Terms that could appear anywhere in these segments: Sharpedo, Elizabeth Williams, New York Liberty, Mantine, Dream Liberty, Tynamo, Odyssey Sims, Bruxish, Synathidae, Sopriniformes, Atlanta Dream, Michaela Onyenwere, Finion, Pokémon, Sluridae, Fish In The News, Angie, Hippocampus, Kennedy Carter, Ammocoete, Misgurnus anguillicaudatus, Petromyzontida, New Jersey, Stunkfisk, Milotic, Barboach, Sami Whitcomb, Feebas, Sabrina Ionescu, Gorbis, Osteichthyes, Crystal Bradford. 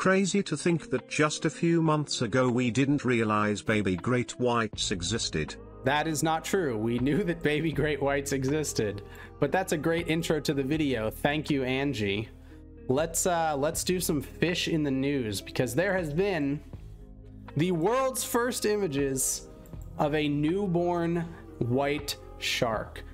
Crazy to think that just a few months ago we didn't realize baby great whites existed. That is not true. We knew that baby great whites existed, but that's a great intro to the video. Thank you, Angie. Let's do some fish in the news, because there has been the world's first images of a newborn white shark.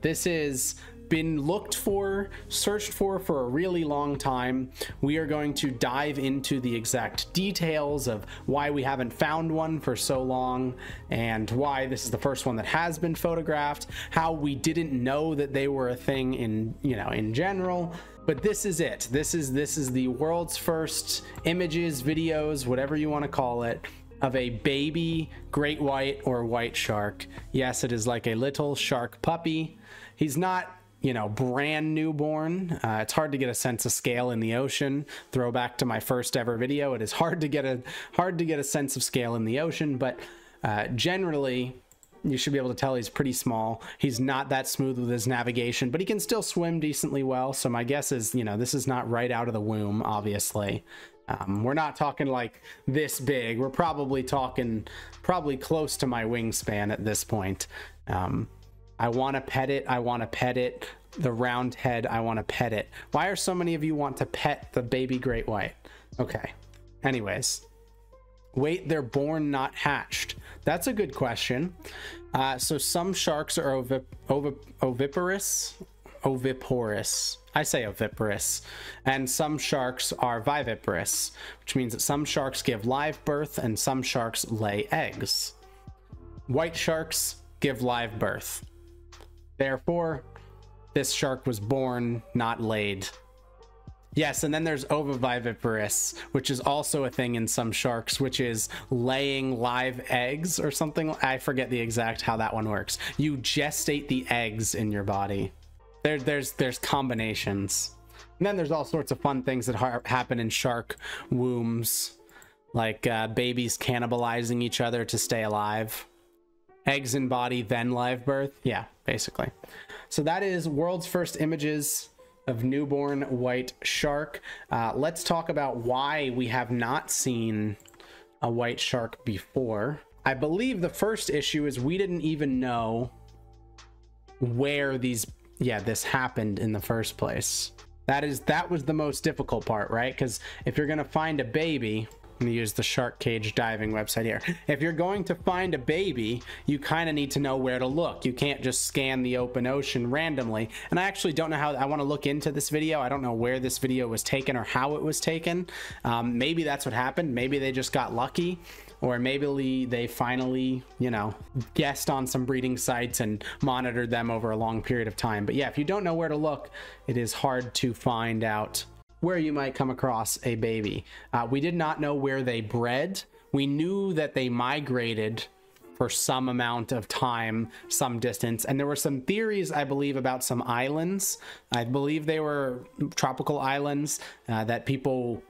This has been looked for, searched for a really long time. We are going to dive into the exact details of why we haven't found one for so long, and why this is the first one that has been photographed, how we didn't know that they were a thing in, you know, in general. But this is it. This is the world's first images, videos, whatever you want to call it, of a baby great white or white shark. Yes, it is like a little shark puppy. He's not, you know, brand newborn. It's hard to get a sense of scale in the ocean. Throwback to my first ever video. It is hard to get a sense of scale in the ocean, but generally you should be able to tell he's pretty small. He's not that smooth with his navigation, but he can still swim decently well. So my guess is, you know, this is not right out of the womb, obviously. We're not talking like this big. We're probably talking close to my wingspan at this point. I want to pet it. I want to pet it. The round head. I want to pet it. Why are so many of you want to pet the baby great white? Okay. Anyways. Wait, they're born, not hatched. That's a good question. So some sharks are oviparous. I say oviparous, and some sharks are viviparous, which means that some sharks give live birth and some sharks lay eggs. White sharks give live birth. Therefore, this shark was born, not laid. Yes, and then there's ovoviviparous, which is also a thing in some sharks, which is laying live eggs or something. I forget the exact how that one works. You gestate the eggs in your body. There's combinations. And then there's all sorts of fun things that happen in shark wombs, like babies cannibalizing each other to stay alive. Eggs in body, then live birth. Yeah, basically. So that is world's first images of newborn white shark. Let's talk about why we have not seen a white shark before. I believe the first issue is we didn't even know where these, yeah, this happened in the first place. That was the most difficult part, right? Because if you're gonna find a baby, I'm gonna use the shark cage diving website here. If you're going to find a baby, you kind of need to know where to look. You can't just scan the open ocean randomly. And I actually don't know how, I want to look into this video. I don't know where this video was taken or how it was taken. Maybe that's what happened. Maybe they just got lucky, or maybe they finally, you know, guessed on some breeding sites and monitored them over a long period of time. But yeah, if you don't know where to look, it is hard to find out where you might come across a baby. We did not know where they bred. We knew that they migrated for some amount of time, some distance, and there were some theories, I believe, about some islands. I believe they were tropical islands that people,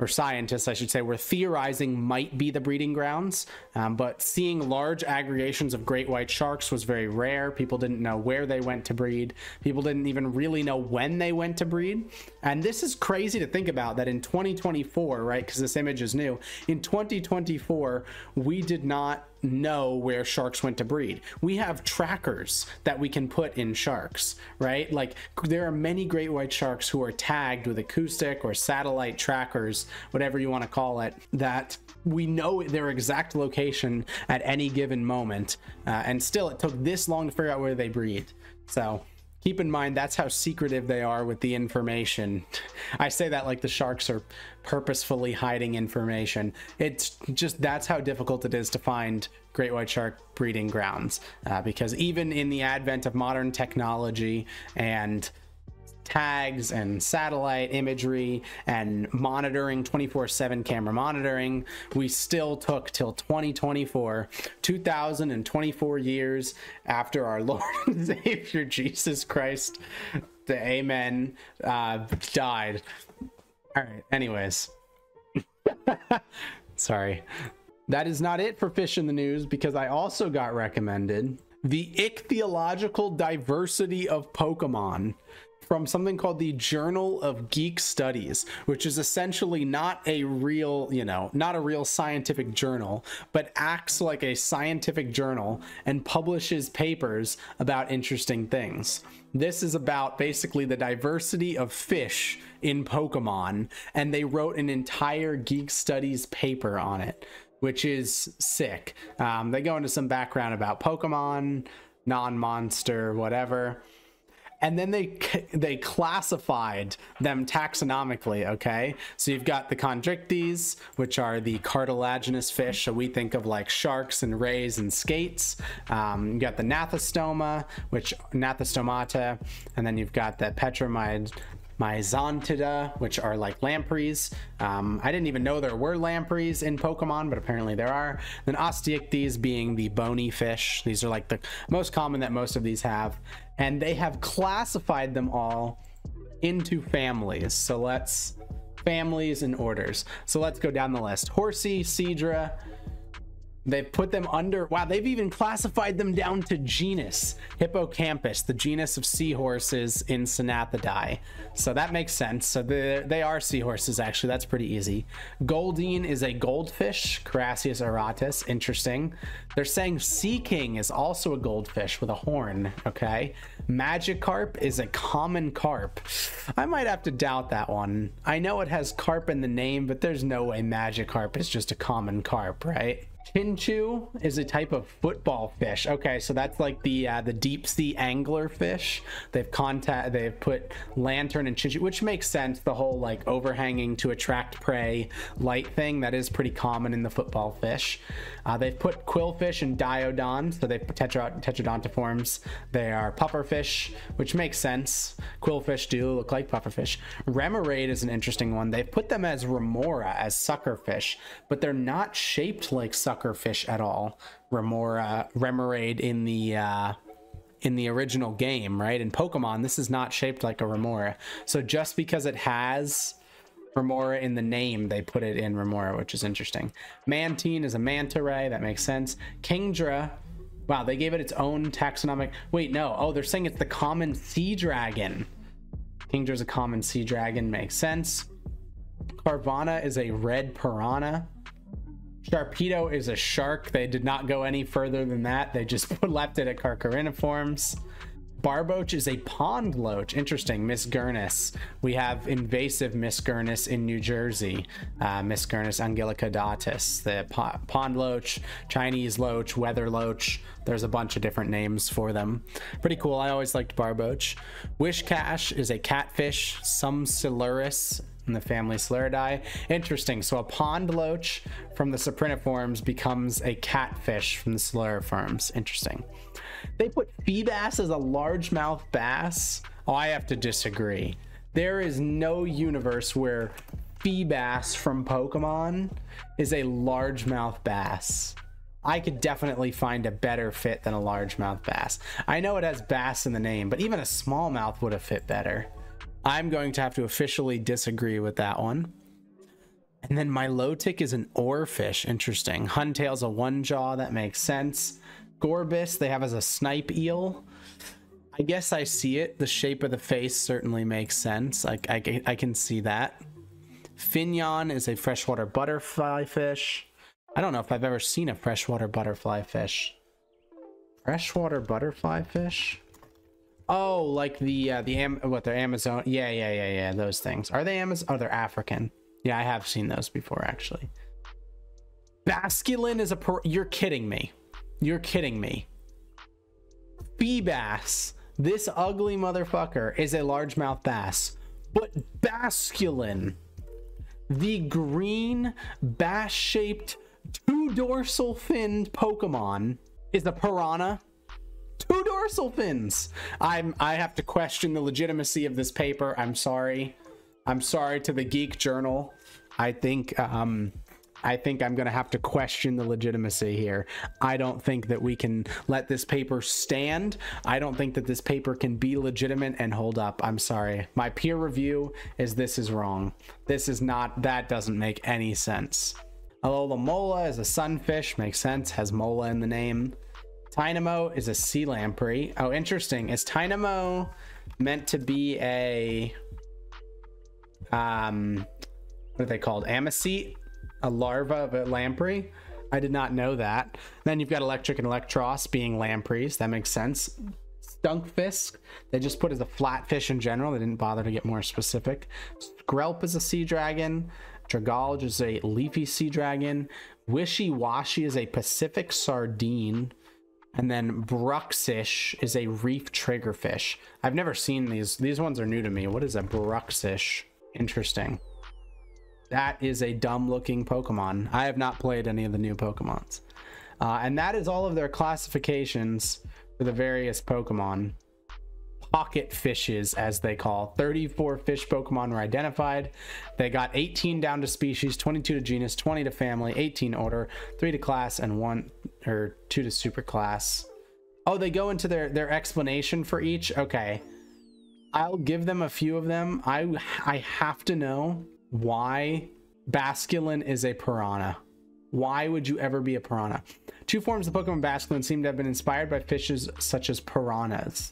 or scientists, I should say, were theorizing might be the breeding grounds, but seeing large aggregations of great white sharks was very rare. People didn't know where they went to breed. People didn't even really know when they went to breed. And this is crazy to think about, that in 2024, right, because this image is new, in 2024, we did not know where sharks went to breed. We have trackers that we can put in sharks, right? Like, there are many great white sharks who are tagged with acoustic or satellite trackers, whatever you want to call it, that we know their exact location at any given moment. And still, it took this long to figure out where they breed. So keep in mind, that's how secretive they are with the information. I say that like the sharks are purposefully hiding information. It's just, that's how difficult it is to find great white shark breeding grounds. Because even in the advent of modern technology and tags and satellite imagery and monitoring, 24/7 camera monitoring, we still took till 2024, 2024 years after our Lord and Savior Jesus Christ, the Amen, died. All right, anyways. Sorry. That is not it for Fish in the News, because I also got recommended the ichthyological diversity of Pokemon from something called the Journal of Geek Studies, which is essentially not a real, not a real scientific journal, but acts like a scientific journal and publishes papers about interesting things. This is about basically the diversity of fish in Pokemon, and they wrote an entire Geek Studies paper on it, which is sick. They go into some background about Pokemon, non-monster, whatever. And then they classified them taxonomically, okay? So you've got the Chondrichthyes, which are the cartilaginous fish, so we think of like sharks and rays and skates. You've got the Gnathostomata, and then you've got the Petromyzontida, which are like lampreys. I didn't even know there were lampreys in Pokemon, but apparently there are. Then Osteichthyes being the bony fish. These are like the most common that most of these have. And they have classified them all into families. So let's, families and orders. So let's go down the list. Horsey, Cedra. They've put them under, wow, they've even classified them down to genus. Hippocampus, the genus of seahorses in Synathidae. So that makes sense. So they are seahorses, actually. That's pretty easy. Goldeen is a goldfish. Carassius auratus, interesting. They're saying Sea King is also a goldfish with a horn, okay? Magikarp is a common carp. I might have to doubt that one. I know it has carp in the name, but there's no way Magikarp is just a common carp, right? Chinchu is a type of football fish. Okay, so that's like the deep sea angler fish. They've put lantern and chinchu, which makes sense. The whole like overhanging to attract prey light thing, that is pretty common in the football fish. They've put quillfish and diodon, so they've tetrodontiforms. They are pufferfish, which makes sense. Quillfish do look like pufferfish. Remoraid is an interesting one. They've put them as remora, as suckerfish, but they're not shaped like suckerfish. Suckerfish at all. Remoraid in the original game, right? In Pokemon, this is not shaped like a Remora. So just because it has Remora in the name, they put it in Remora, which is interesting. Mantine is a manta ray. That makes sense. Kingdra. Wow, they gave it its own taxonomic. Wait, no. Oh, they're saying it's the common sea dragon. Kingdra's a common sea dragon. Makes sense. Carvana is a red piranha. Sharpedo is a shark. They did not go any further than that. They just left it at Carcharhiniformes. Barboach is a pond loach. Interesting. Misgurnus. We have invasive Misgurnus in New Jersey. Misgurnus anguillicaudatus. The pond loach, Chinese loach, weather loach. There's a bunch of different names for them. Pretty cool. I always liked Barboach. Wishcash is a catfish. Some Silurus. In the family Sluridae. Interesting. So a pond loach from the Sopriniformes becomes a catfish from the Siluriformes. Interesting. They put Feebas as a largemouth bass. Oh, I have to disagree. There is no universe where Feebas from Pokemon is a largemouth bass. I could definitely find a better fit than a largemouth bass. I know it has bass in the name, but even a smallmouth would have fit better. I'm going to have to officially disagree with that one. And then Milotic is an oar fish. Interesting. Huntail's a one jaw. That makes sense. Gorbis they have as a snipe eel. I guess I see it. The shape of the face certainly makes sense. I can see that. Finion is a freshwater butterfly fish. I don't know if I've ever seen a freshwater butterfly fish. Freshwater butterfly fish? Oh, like they're Amazon. Yeah. Those things. Are they Amazon? Oh, they're African. Yeah, I have seen those before, actually. Basculin is a, you're kidding me. You're kidding me. Feebas, this ugly motherfucker is a largemouth bass, but Basculin, the green bass-shaped two dorsal finned Pokemon is a piranha. Two dorsal fins. I have to question the legitimacy of this paper. I'm sorry. I'm sorry to the Geek Journal. I think I'm gonna have to question the legitimacy here. I don't think that we can let this paper stand. I don't think that this paper can be legitimate and hold up. I'm sorry. My peer review is this is wrong. This is not, that doesn't make any sense. Alola Mola is a sunfish, makes sense, has mola in the name. Tynamo is a sea lamprey. Oh, interesting. Is Tynamo meant to be a what are they called, ammocoete, a larva of a lamprey. I did not know that. Then you've got Electric and Electros being lampreys. That makes sense. Stunkfisk, they just put as a flatfish in general. They didn't bother to get more specific. Skrelp is a sea dragon. Dragalge is a leafy sea dragon. Wishy-washy is a Pacific sardine. And then bruxish is a reef triggerfish. I've never seen these. These ones are new to me. What is a bruxish? Interesting. That is a dumb-looking Pokemon. I have not played any of the new Pokemons. And that is all of their classifications for the various Pokemon. Pocket fishes, as they call. 34 fish Pokemon were identified. They got 18 down to species, 22 to genus, 20 to family, 18 order, 3 to class, and 2 to superclass. Oh, they go into their explanation for each. Okay, I'll give them a few of them. I have to know why Basculin is a piranha. Why would you ever be a piranha? Two forms of Pokemon Basculin seem to have been inspired by fishes such as piranhas.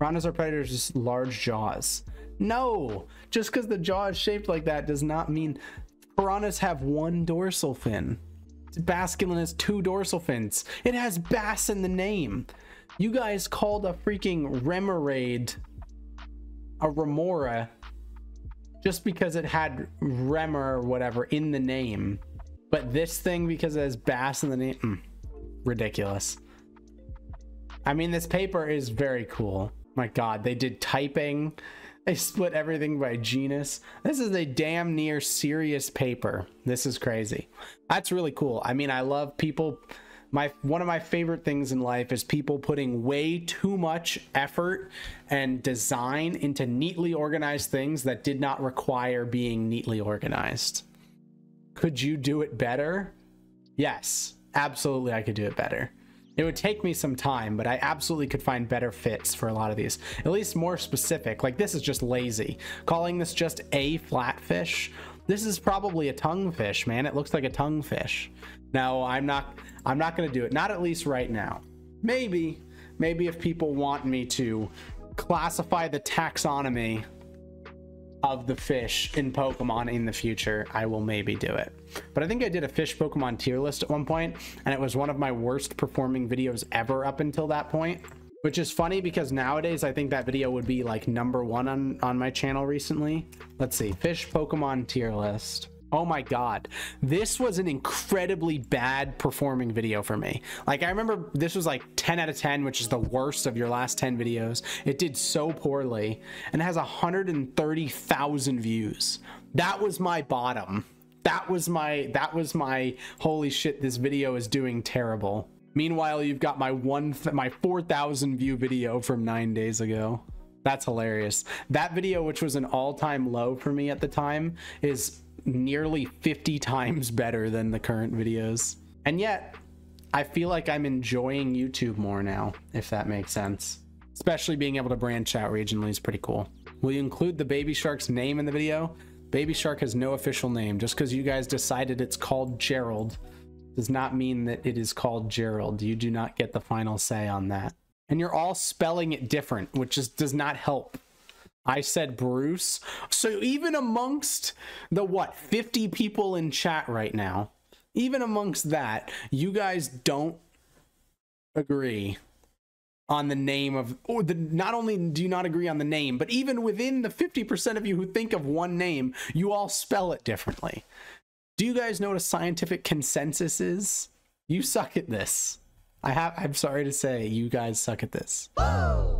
Piranhas are predators with large jaws. No! Just because the jaw is shaped like that does not mean piranhas have one dorsal fin. Basculin has two dorsal fins. It has bass in the name. You guys called a freaking Remoraid a Remora just because it had Remor or whatever in the name. But this thing, because it has bass in the name, ridiculous. I mean, this paper is very cool. My God, they did typing. They split everything by genus. This is a damn near serious paper. This is crazy. That's really cool. I mean, I love people. One of my favorite things in life is people putting way too much effort and design into neatly organized things that did not require being neatly organized. Could you do it better? Yes, absolutely, I could do it better. It would take me some time, but I absolutely could find better fits for a lot of these. At least more specific. Like, this is just lazy. Calling this just a flatfish. This is probably a tonguefish, man. It looks like a tonguefish. No, I'm not going to do it. Not at least right now. Maybe if people want me to classify the taxonomy of the fish in Pokemon in the future, I will maybe do it. But I think I did a fish Pokemon tier list at one point, and it was one of my worst performing videos ever up until that point, which is funny because nowadays I think that video would be like #1 on my channel recently. Let's see, fish Pokemon tier list. Oh my God, this was an incredibly bad performing video for me. Like, I remember this was like 10 out of 10, which is the worst of your last 10 videos. It did so poorly and has 130,000 views. That was my bottom. That was my holy shit, this video is doing terrible. Meanwhile, you've got my 4,000 view video from 9 days ago. That's hilarious. That video, which was an all-time low for me at the time, is nearly 50 times better than the current videos. And yet, I feel like I'm enjoying YouTube more now, if that makes sense. Especially being able to branch out regionally is pretty cool. Will you include the baby shark's name in the video? Baby shark has no official name. Just because you guys decided it's called Gerald does not mean that it is called Gerald. You do not get the final say on that. And you're all spelling it different, which just does not help. I said Bruce. So even amongst the, what, 50 people in chat right now, even amongst that, you guys don't agree on the name of, or the, not only do you not agree on the name, but even within the 50% of you who think of one name, you all spell it differently. Do you guys know what a scientific consensus is? You suck at this. I'm sorry to say, you guys suck at this. Whoa.